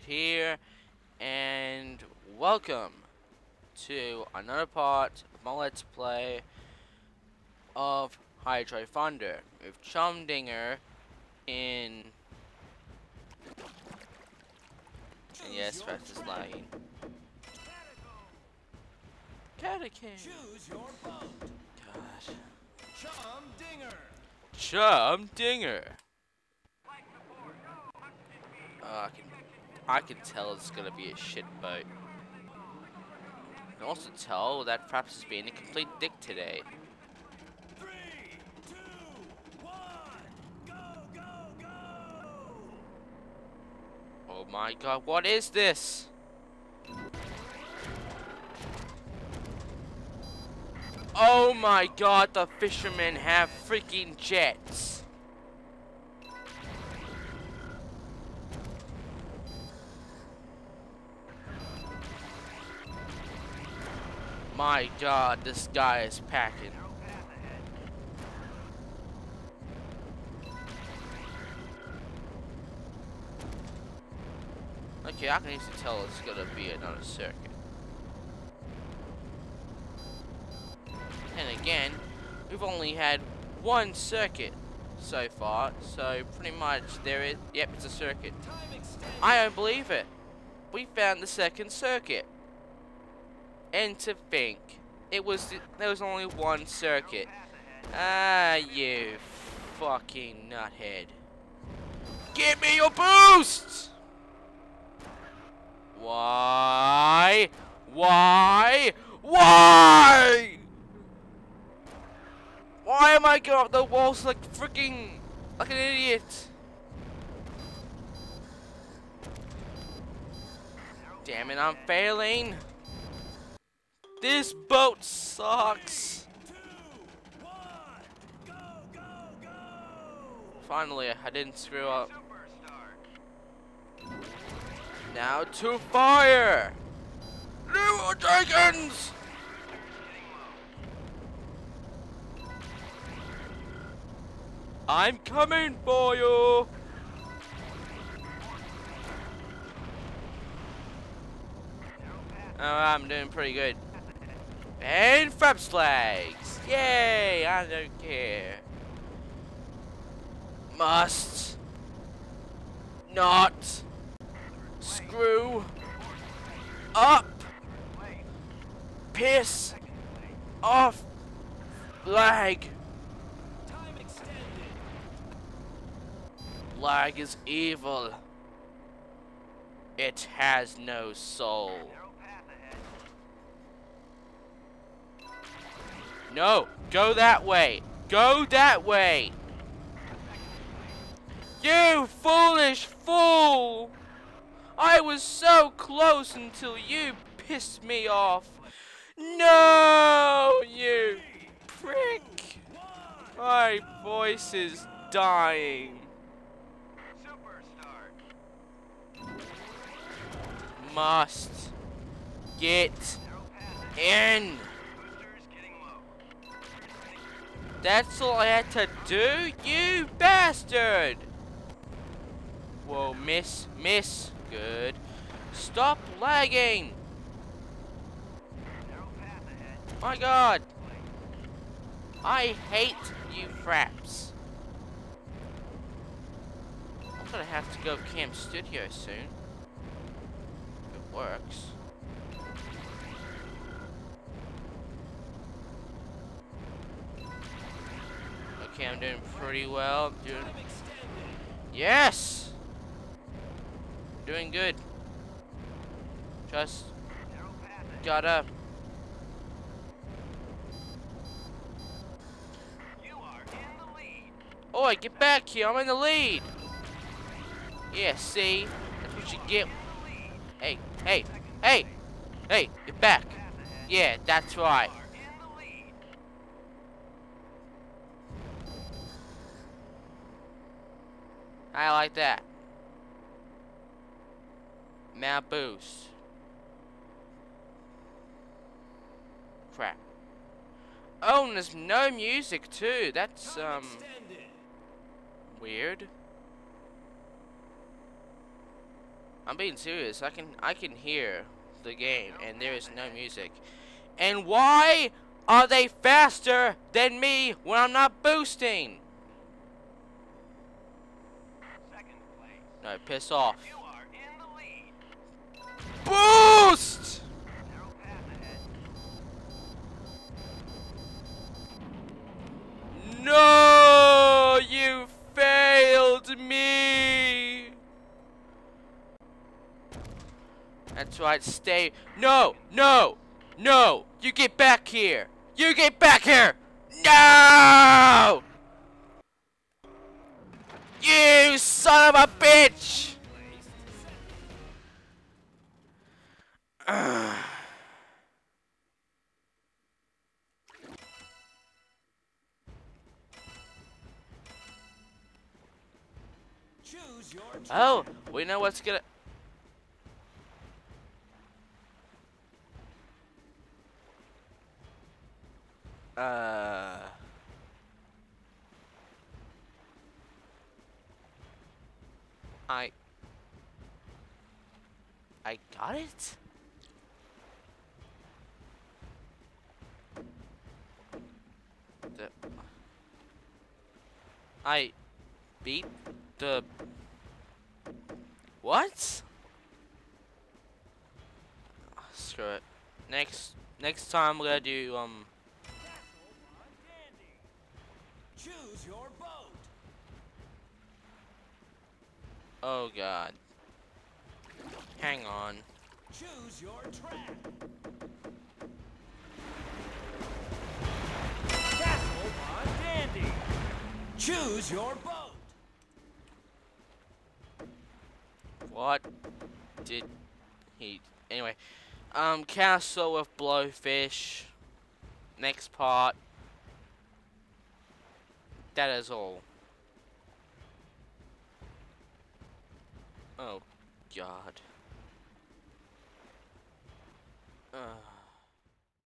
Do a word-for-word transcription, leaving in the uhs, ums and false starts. Renegade here, and welcome to another part of my Let's Play of Hydro Thunder with Chum Dinger in... And yes, Fraps is lying. Catacomb! Choose your boat! Gosh. Chum Dinger! Chum Dinger! Uh, I can, I can tell it's gonna be a shit boat. I can also tell that Fraps has been a complete dick today. Three, two, one, go, go, go! Oh my god, what is this? Oh my god, the fishermen have freaking jets! My god, this guy is packing. Okay, I can easily tell it's gonna be another circuit. And again, we've only had one circuit so far, so pretty much there is. Yep, it's a circuit. I don't believe it. We found the second circuit. And to think, it was th there was only one circuit. Ah, you fucking nuthead! Give me your boost! Why? Why? Why? Why am I going up the walls like freaking like an idiot? Damn it! I'm failing. This boat sucks! Three, two, one, go, go, go. Finally, I didn't screw up. Now to fire! New dragons! I'm coming for you! Alright, I'm doing pretty good. And Fraps flags! Yay! I don't care. Must not screw up. Piss off flag. Flag is evil. It has no soul. No, go that way. Go that way. You foolish fool! I was so close until you pissed me off. No, you prick! My voice is dying. Must get in. That's all I had to do, you bastard! Whoa, miss, miss, good. Stop lagging! My god! I hate you, Fraps. I'm gonna have to go Camp Studio soon. If it works. Okay, I'm doing pretty well. I'm doing... Yes! I'm doing good. Just gotta... Oi, get back here! I'm in the lead! Yeah, see? That's what you get. Hey, hey, hey! Hey, get back! Yeah, that's right. I like that. Now boost. Crap. Oh, and there's no music too. That's um weird. I'm being serious. I can I can hear the game, and there is no music. And why are they faster than me when I'm not boosting? No, piss off. Boost! No, you failed me. That's right, stay. No, no, no. You get back here. You get back here. No! You son of a bitch! Uh. Choose your oh, we know what's gonna. Uh. I. I got it? The I beat the. What? Oh, screw it. Next, next time we're gonna do um. Dazzle on dandy. Choose your boat. Oh God. Hang on. Choose your track. Castle of dandy. Choose your boat. What did he? Anyway, um, castle of blowfish. Next part. That is all. Oh, God. Uh.